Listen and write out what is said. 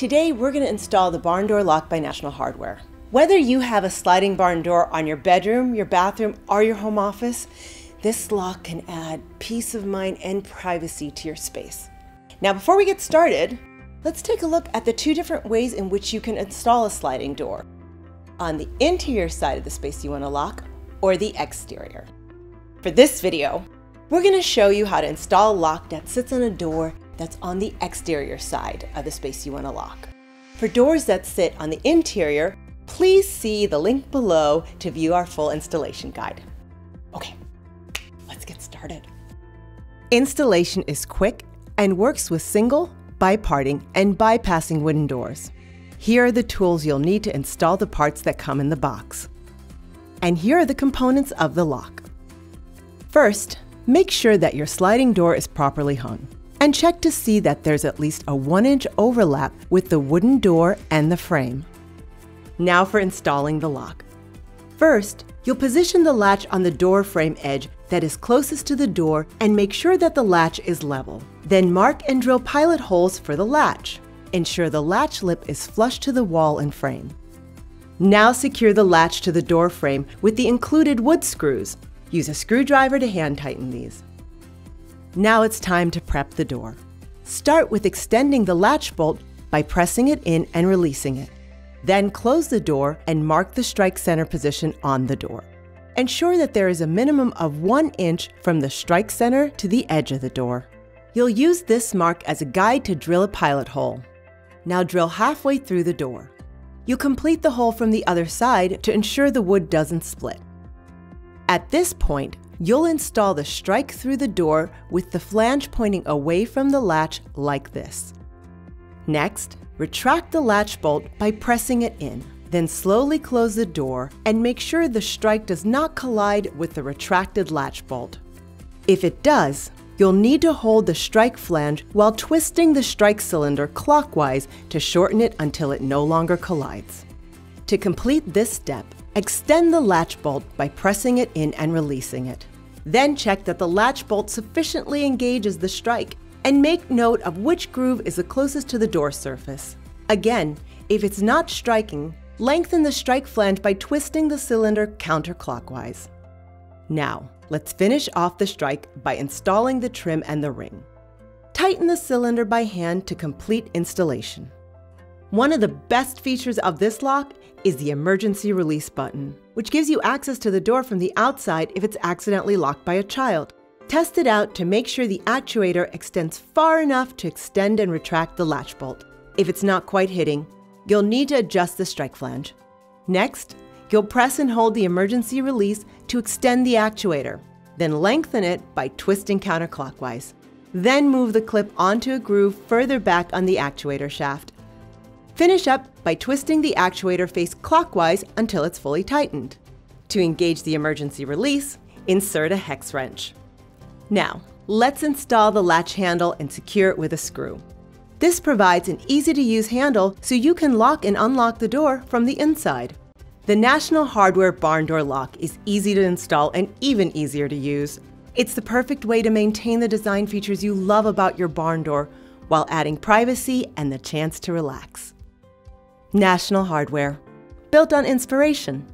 Today, we're going to install the Barn Door Lock by National Hardware. Whether you have a sliding barn door on your bedroom, your bathroom, or your home office, this lock can add peace of mind and privacy to your space. Now, before we get started, let's take a look at the two different ways in which you can install a sliding door: on the interior side of the space you want to lock, or the exterior. For this video, we're going to show you how to install a lock that sits on a door that's on the exterior side of the space you want to lock. For doors that sit on the interior, please see the link below to view our full installation guide. Okay, let's get started. Installation is quick and works with single, biparting, and bypassing wooden doors. Here are the tools you'll need to install the parts that come in the box. And here are the components of the lock. First, make sure that your sliding door is properly hung, and check to see that there's at least a 1-inch overlap with the wooden door and the frame. Now for installing the lock. First, you'll position the latch on the door frame edge that is closest to the door and make sure that the latch is level. Then mark and drill pilot holes for the latch. Ensure the latch lip is flush to the wall and frame. Now secure the latch to the door frame with the included wood screws. Use a screwdriver to hand tighten these. Now it's time to prep the door. Start with extending the latch bolt by pressing it in and releasing it. Then close the door and mark the strike center position on the door. Ensure that there is a minimum of 1 inch from the strike center to the edge of the door. You'll use this mark as a guide to drill a pilot hole. Now drill halfway through the door. You'll complete the hole from the other side to ensure the wood doesn't split. At this point, you'll install the strike through the door with the flange pointing away from the latch like this. Next, retract the latch bolt by pressing it in, then slowly close the door and make sure the strike does not collide with the retracted latch bolt. If it does, you'll need to hold the strike flange while twisting the strike cylinder clockwise to shorten it until it no longer collides. To complete this step, extend the latch bolt by pressing it in and releasing it. Then check that the latch bolt sufficiently engages the strike and make note of which groove is the closest to the door surface. Again, if it's not striking, lengthen the strike flange by twisting the cylinder counterclockwise. Now, let's finish off the strike by installing the trim and the ring. Tighten the cylinder by hand to complete installation. One of the best features of this lock is the emergency release button, which gives you access to the door from the outside if it's accidentally locked by a child. Test it out to make sure the actuator extends far enough to extend and retract the latch bolt. If it's not quite hitting, you'll need to adjust the strike flange. Next, you'll press and hold the emergency release to extend the actuator, then lengthen it by twisting counterclockwise. Then move the clip onto a groove further back on the actuator shaft. Finish up by twisting the actuator face clockwise until it's fully tightened. To engage the emergency release, insert a hex wrench. Now, let's install the latch handle and secure it with a screw. This provides an easy-to-use handle so you can lock and unlock the door from the inside. The National Hardware Barn Door Lock is easy to install and even easier to use. It's the perfect way to maintain the design features you love about your barn door while adding privacy and the chance to relax. National Hardware, built on inspiration.